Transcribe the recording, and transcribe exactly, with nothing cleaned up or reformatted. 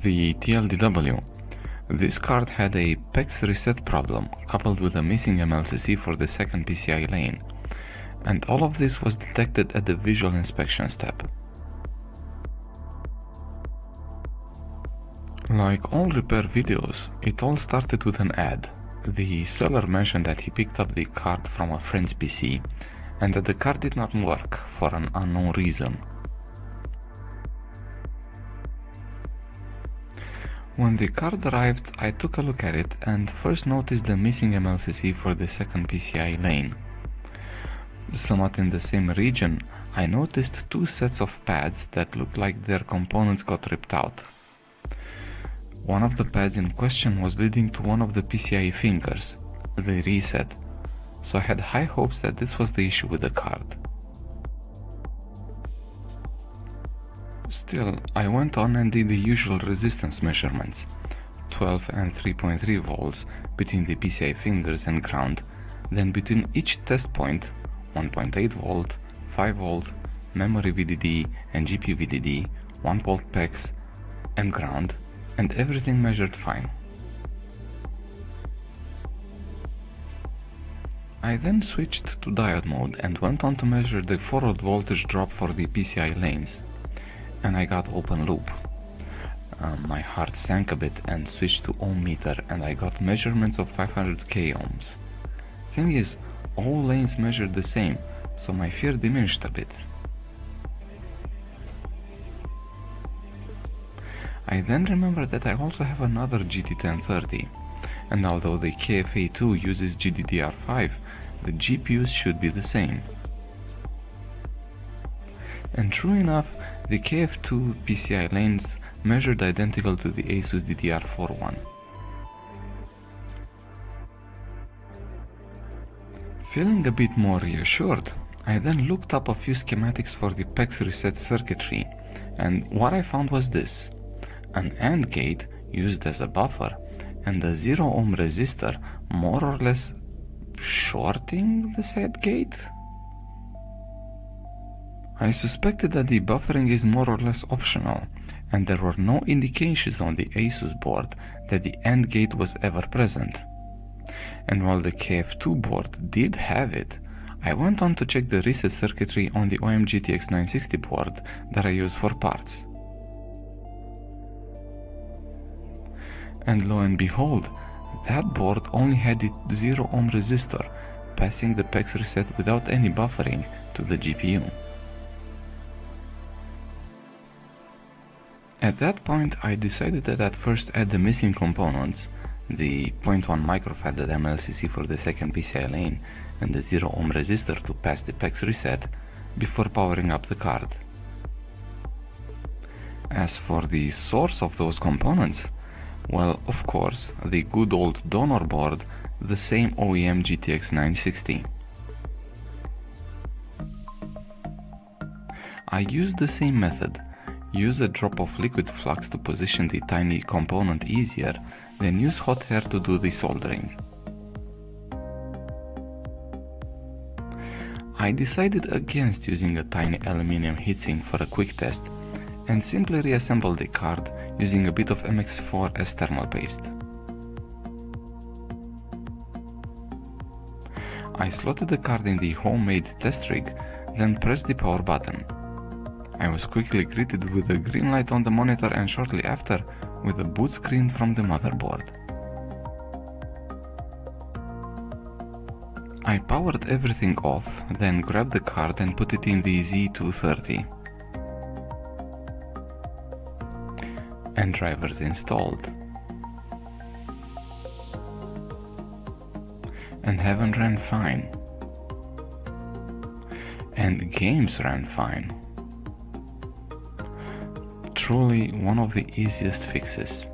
the T L D W. This card had a PEX reset problem coupled with a missing M L C C for the second P C I lane, and all of this was detected at the visual inspection step. Like all repair videos, it all started with an ad. The seller mentioned that he picked up the card from a friend's P C and that the card did not work for an unknown reason. When the card arrived, I took a look at it and first noticed the missing M L C C for the second P C I lane. Somewhat in the same region, I noticed two sets of pads that looked like their components got ripped out. One of the pads in question was leading to one of the P C I fingers, the reset, so I had high hopes that this was the issue with the card. Still, I went on and did the usual resistance measurements, twelve and three point three volts between the P C I fingers and ground, then between each test point, one point eight volt, five volt, memory V D D and G P U V D D, one volt PEX and ground, and everything measured fine. I then switched to diode mode and went on to measure the forward voltage drop for the P C I lanes. And I got open loop. Uh, my heart sank a bit and switched to ohm meter, and I got measurements of five hundred k ohms. Thing is, all lanes measured the same, so my fear diminished a bit. I then remembered that I also have another G T ten thirty, and although the K F A two uses G D D R five, the G P Us should be the same. And true enough, the K F two P C I lanes measured identical to the ASUS D D R four one. Feeling a bit more reassured, I then looked up a few schematics for the PEX reset circuitry, and what I found was this: an AND gate used as a buffer and a zero ohm resistor more or less shorting the said gate? I suspected that the buffering is more or less optional, and there were no indications on the ASUS board that the AND gate was ever present. And while the K F two board did have it, I went on to check the reset circuitry on the O M G T X nine sixty board that I use for parts. And lo and behold, that board only had its zero ohm resistor, passing the PEX reset without any buffering to the G P U. At that point, I decided that I'd first add the missing components, the zero point one microfarad M L C C for the second P C I lane and the zero ohm resistor to pass the PEX reset, before powering up the card. As for the source of those components, well, of course, the good old donor board, the same O E M G T X nine sixty. I used the same method. Use a drop of liquid flux to position the tiny component easier, then use hot air to do the soldering. I decided against using a tiny aluminium heatsink for a quick test and simply reassembled the card using a bit of M X four as thermal paste. I slotted the card in the homemade test rig, then pressed the power button. I was quickly greeted with a green light on the monitor and shortly after with a boot screen from the motherboard. I powered everything off, then grabbed the card and put it in the Z two thirty. And drivers installed. And Heaven ran fine. And games ran fine. Truly one of the easiest fixes.